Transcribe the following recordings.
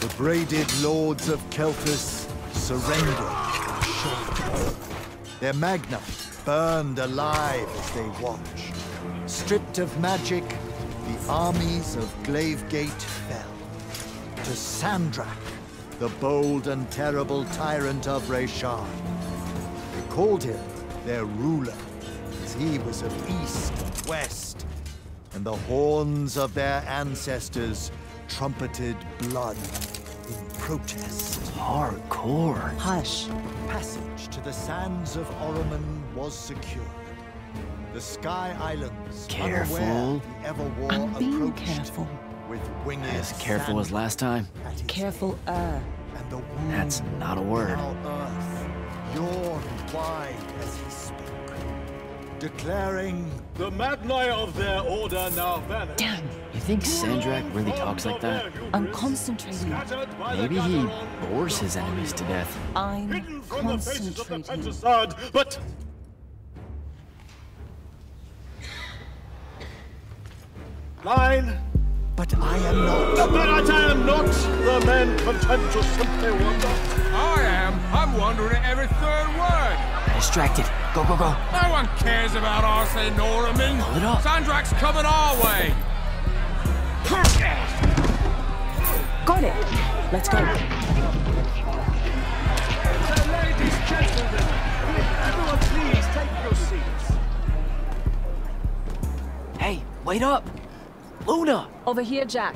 The braided lords of Kalthus surrendered. Their magna burned alive as they watched. Stripped of magic, the armies of Glaivegate fell. To Sandrak, the bold and terrible tyrant of Rasharn. They called him their ruler, as he was of east and west, and the horns of their ancestors trumpeted blood in protest. Hardcore. Hush. Passage to the sands of Oremen was secured. The Sky Islands, careful. Unaware the Everwar I'm being approached careful. With winged as careful as last time. Careful, and the wound that's not a word. Earth yawned wide as he spoke, declaring the Magni of their order now vanished. Damn, you think Sandrak really talks like that? I'm concentrating. Maybe he bores his enemies to death. I'm hidden from concentrating. The faces of the Pentacite, but. Line. But I am not. But I am not the man content to simply wander. I am. I'm wandering at every third word. I'm distracted. Go, go, go. No one cares about Arsene Norman. Pull it up. Sandrak's coming our way. Got it. Let's go. So, ladies, gentlemen, will everyone please take your seats? Hey, wait up. Luna! Over here, Jack.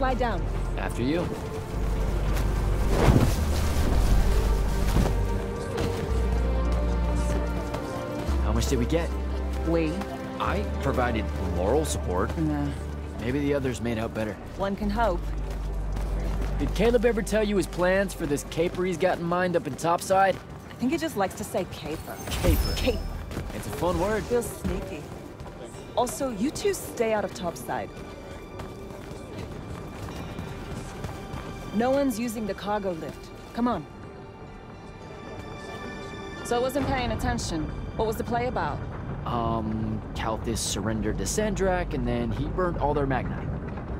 Lie down. After you. How much did we get? We? I provided moral support. Nah. Maybe the others made out better. One can hope. Did Caleb ever tell you his plans for this caper he's got in mind up in Topside? I think he just likes to say caper. Caper. Caper. It's a fun word. Feels sneaky. Also, you two stay out of Topside. No one's using the cargo lift. Come on. So I wasn't paying attention. What was the play about? Kalthus surrendered to Sandrak, and then he burned all their magna.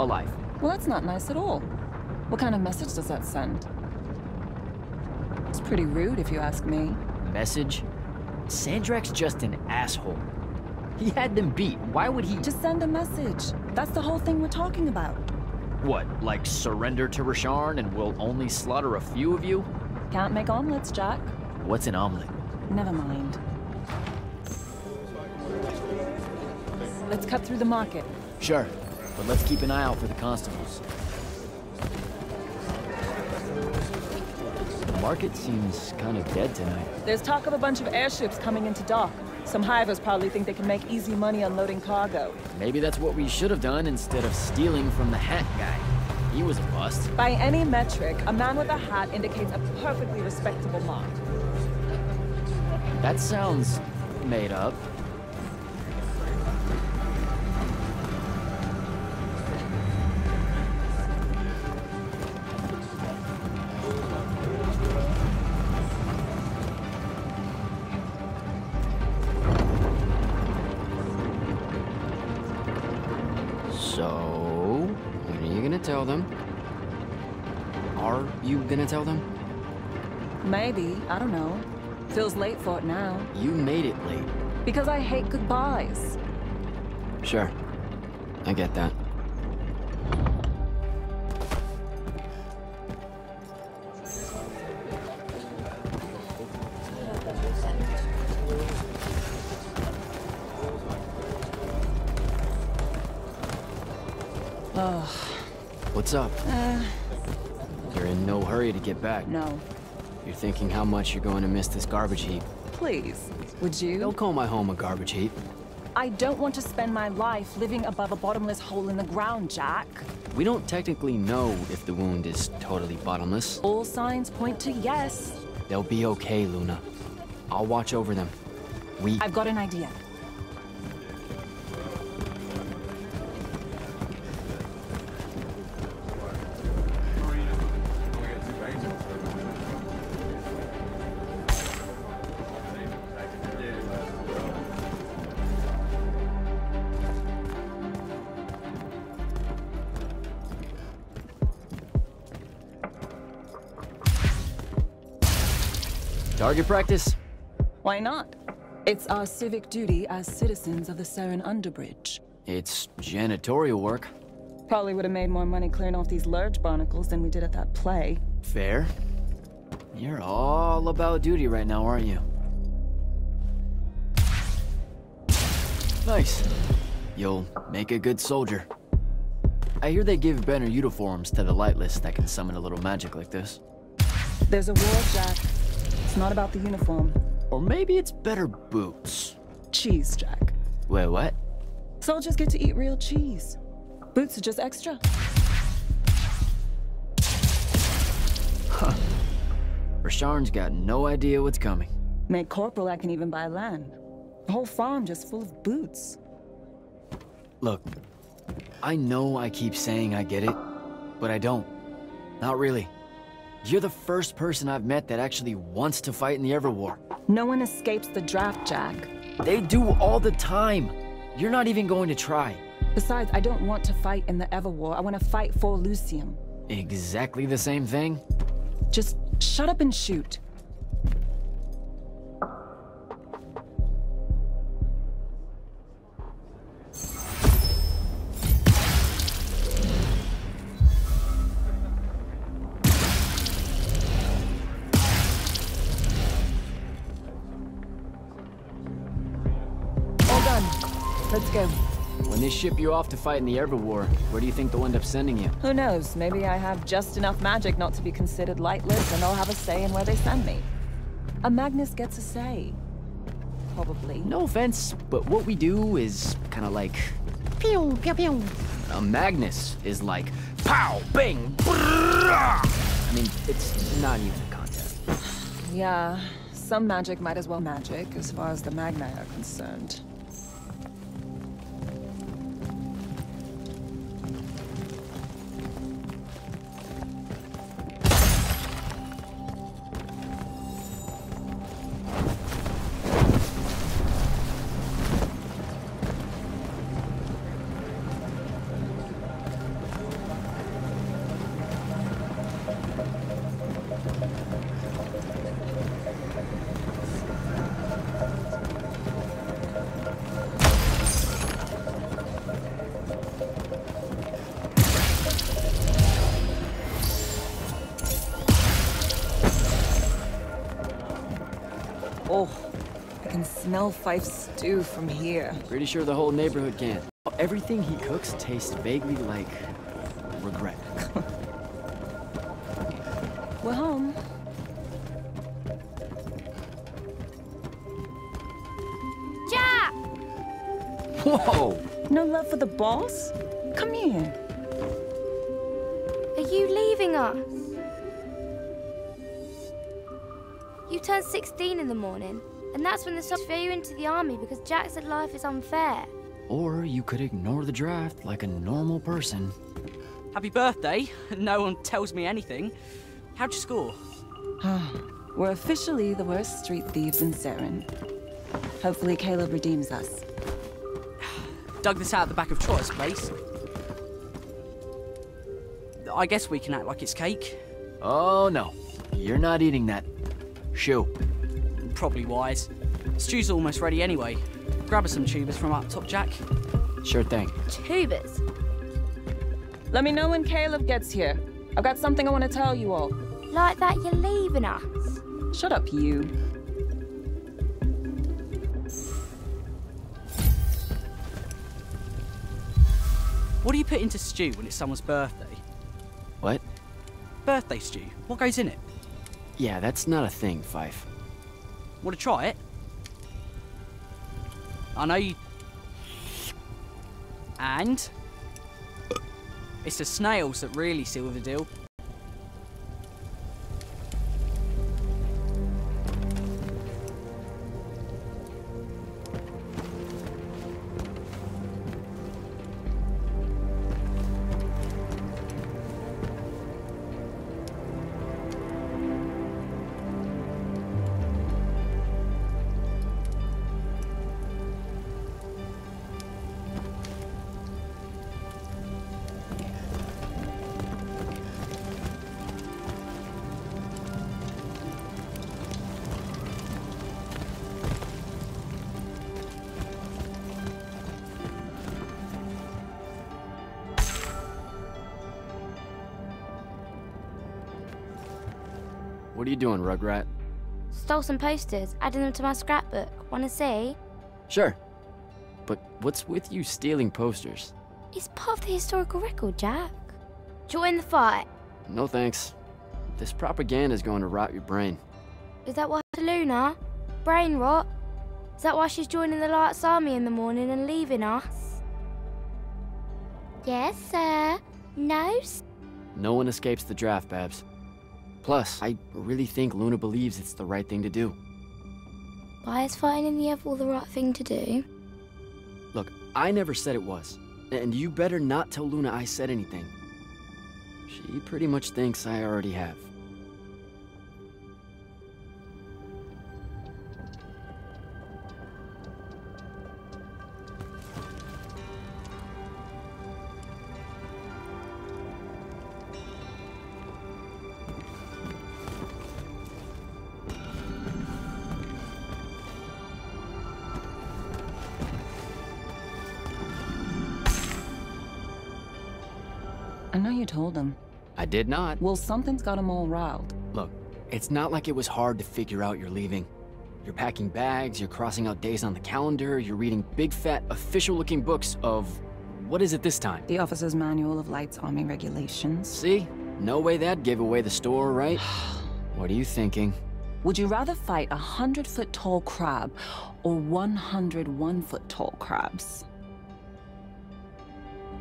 Alive. Well, that's not nice at all. What kind of message does that send? It's pretty rude, if you ask me. Message? Sandrak's just an asshole. He had them beat. Why would he... Just send a message. That's the whole thing we're talking about. What, like surrender to Rasharn and we'll only slaughter a few of you? Can't make omelets, Jack. What's an omelet? Never mind. Let's cut through the market. Sure, but let's keep an eye out for the constables. The market seems kind of dead tonight. There's talk of a bunch of airships coming into dock. Some hivers probably think they can make easy money unloading cargo. Maybe that's what we should have done instead of stealing from the hat guy. He was a bust. By any metric, a man with a hat indicates a perfectly respectable mark. That sounds made up. Gonna tell them? Maybe. I don't know. Feels late for it now. You made it late. Because I hate goodbyes. Sure. I get that. Oh. What's up? You're in no hurry to get back. No. You're thinking how much you're going to miss this garbage heap. Please, would you? Don't call my home a garbage heap. I don't want to spend my life living above a bottomless hole in the ground, Jack. We don't technically know if the wound is totally bottomless. All signs point to yes. They'll be okay, Luna. I'll watch over them. I've got an idea. Target practice? Why not? It's our civic duty as citizens of the Seren Underbridge. It's janitorial work. Probably would have made more money clearing off these large barnacles than we did at that play. Fair. You're all about duty right now, aren't you? Nice. You'll make a good soldier. I hear they give better uniforms to the lightless that can summon a little magic like this. There's a war, Jack. It's not about the uniform. Or maybe it's better boots. Cheese, Jack. Wait, what? Soldiers get to eat real cheese. Boots are just extra. Huh. Rasharn's got no idea what's coming. Make corporal, I can even buy land. The whole farm just full of boots. Look, I know I keep saying I get it, but I don't. Not really. You're the first person I've met that actually wants to fight in the Everwar. No one escapes the draft, Jack. They do all the time. You're not even going to try. Besides, I don't want to fight in the Everwar. I want to fight for Lucium. Exactly the same thing? Just shut up and shoot. When they ship you off to fight in the Everwar, where do you think they'll end up sending you? Who knows? Maybe I have just enough magic not to be considered lightless, and I'll have a say in where they send me. A Magnus gets a say. Probably. No offense, but what we do is kind of like... Pew, pew, pew. A Magnus is like... Pow! Bing! Brrrah! I mean, it's not even a contest. Yeah, some magic might as well magic, as far as the Magna are concerned. Smell Fife's stew from here. Pretty sure the whole neighborhood can. Everything he cooks tastes vaguely like... regret. We're home. Jack! Whoa! No love for the boss? Come here. Are you leaving us? You turned 16 in the morning. And that's when the soldiers threw you into the army because Jack said life is unfair. Or you could ignore the draft like a normal person. Happy birthday. No one tells me anything. How'd you score? We're officially the worst street thieves in Seren. Hopefully Caleb redeems us. Dug this out at the back of Troy's place. I guess we can act like it's cake. Oh no. You're not eating that. Shoo. Probably wise. Stew's almost ready anyway. Grab us some tubers from up top, Jack. Sure thing. Tubers? Let me know when Caleb gets here. I've got something I want to tell you all. Like that you're leaving us? Shut up, you. What do you put into stew when it's someone's birthday? What? Birthday stew. What goes in it? Yeah, that's not a thing, Fife. Want to try it? I know you And it's the snails that really seal the deal. What are you doing, Rugrat? Stole some posters, added them to my scrapbook. Wanna see? Sure. But what's with you stealing posters? It's part of the historical record, Jack. Join the fight. No thanks. This propaganda's going to rot your brain. Is that what happened to Luna? Brain rot? Is that why she's joining the Lights Army in the morning and leaving us? Yes, sir. No, sir. No one escapes the draft, Babs. Plus, I really think Luna believes it's the right thing to do. Why is fighting in the Everwar the right thing to do? Look, I never said it was. And you better not tell Luna I said anything. She pretty much thinks I already have. Told him. I did not. Well, something's got him all riled. Look, it's not like it was hard to figure out you're leaving. You're packing bags, you're crossing out days on the calendar, you're reading big fat official-looking books of... what is it this time? The Officer's Manual of Lights Army Regulations. See? No way that gave away the store, right? What are you thinking? Would you rather fight a 100-foot-tall crab or 100 one-foot-tall crabs?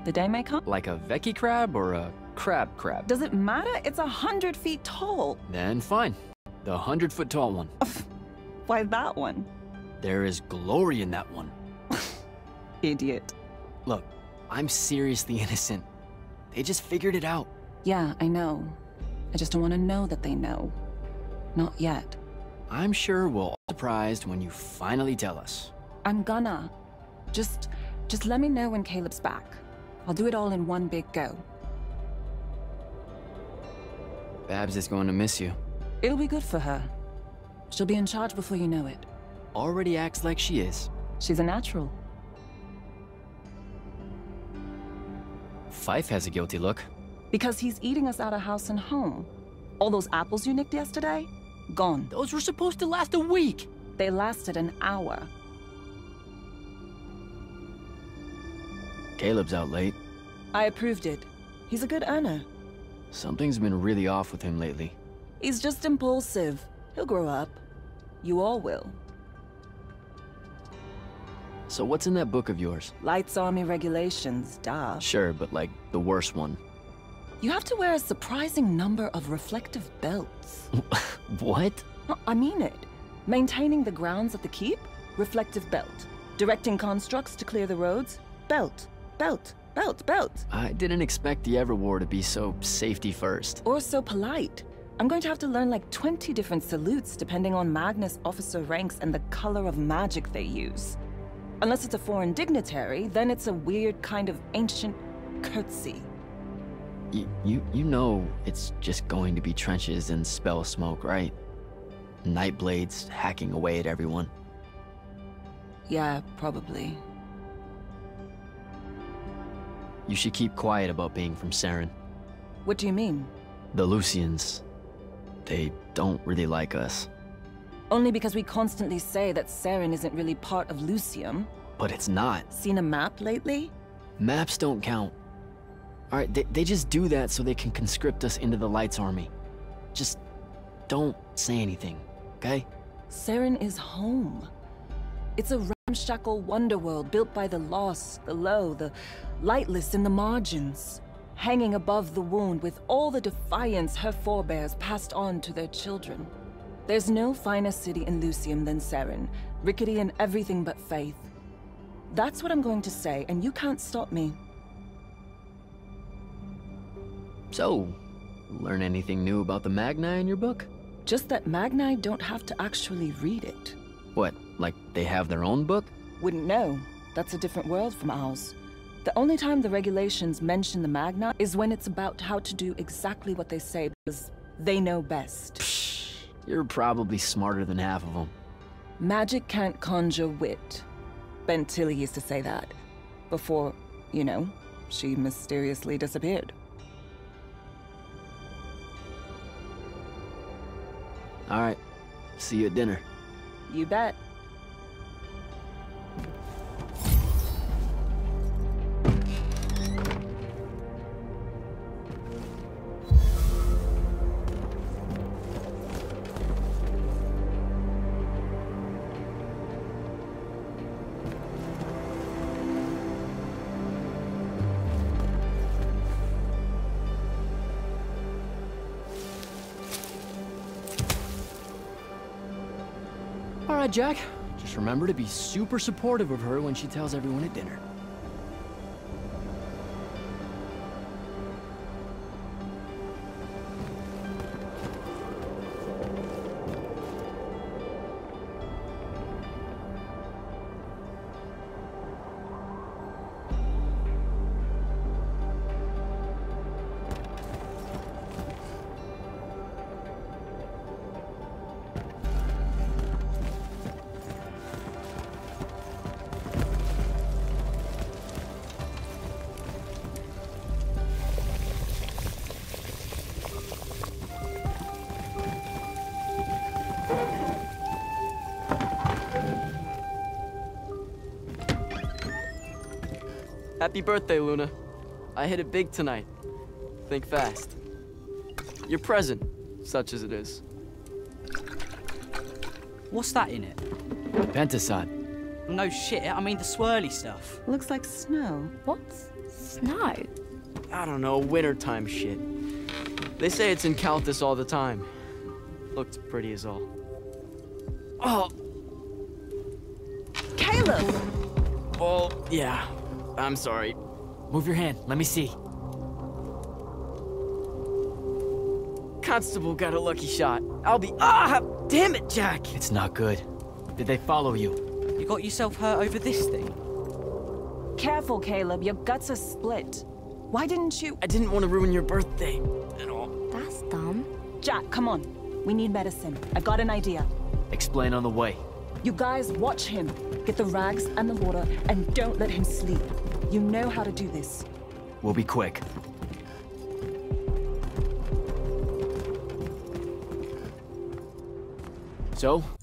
The day may come. Like a Vecchi crab or a crab crab? Does it matter? It's 100 feet tall. Then fine. The 100-foot tall one. Why that one? There is glory in that one. Idiot. Look, I'm seriously innocent. They just figured it out. Yeah, I know. I just don't want to know that they know. Not yet. I'm sure we'll all be surprised when you finally tell us. I'm gonna. Just let me know when Caleb's back. I'll do it all in one big go. Babs is going to miss you. It'll be good for her. She'll be in charge before you know it. Already acts like she is. She's a natural. Fife has a guilty look. Because he's eating us out of house and home. All those apples you nicked yesterday? Gone. Those were supposed to last a week. They lasted an hour. Caleb's out late. I approved it. He's a good earner. Something's been really off with him lately. He's just impulsive. He'll grow up. You all will. So what's in that book of yours? Lights Army Regulations, duh. Sure, but like, the worst one. You have to wear a surprising number of reflective belts. What? I mean it. Maintaining the grounds of the keep? Reflective belt. Directing constructs to clear the roads? Belt. Belt, belt, belt. I didn't expect the Everwar to be so safety first. Or so polite. I'm going to have to learn like 20 different salutes depending on Magnus officer ranks and the color of magic they use. Unless it's a foreign dignitary, then it's a weird kind of ancient curtsy. You know it's just going to be trenches and spell smoke, right? Nightblades hacking away at everyone. Yeah, probably. You should keep quiet about being from Seren. What do you mean? The Lucians. They don't really like us. Only because we constantly say that Seren isn't really part of Lucium. But it's not. Seen a map lately? Maps don't count. Alright, they just do that so they can conscript us into the Lights Army. Just don't say anything, okay? Seren is home. It's a ramshackle wonderworld built by the lost, the low, the lightless in the margins, hanging above the wound with all the defiance her forebears passed on to their children. There's no finer city in Lucium than Seren, rickety in everything but faith. That's what I'm going to say, and you can't stop me. So, learn anything new about the Magna in your book? Just that Magni don't have to actually read it. What, like they have their own book? Wouldn't know. That's a different world from ours. The only time the regulations mention the Magna is when it's about how to do exactly what they say because they know best. Psh, you're probably smarter than half of them. Magic can't conjure wit. Ben Tilly used to say that. Before, you know, she mysteriously disappeared. All right, see you at dinner. You bet. All right, Jack. Just remember to be super supportive of her when she tells everyone at dinner. Happy birthday, Luna. I hit it big tonight. Think fast. Your present, such as it is. What's that in it? Pentacite. No shit, I mean the swirly stuff. Looks like snow. What's snow? I don't know, wintertime shit. They say it's in Kalthus all the time. Looked pretty as all. Oh! Caleb! Well, yeah. I'm sorry. Move your hand. Let me see. Constable got a lucky shot. I'll be... Ah! Damn it, Jack! It's not good. Did they follow you? You got yourself hurt over this thing? Careful, Caleb. Your guts are split. Why didn't you... I didn't want to ruin your birthday. At all. That's dumb. Jack, come on. We need medicine. I've got an idea. Explain on the way. You guys watch him. Get the rags and the water, and don't let him sleep. You know how to do this. We'll be quick. So,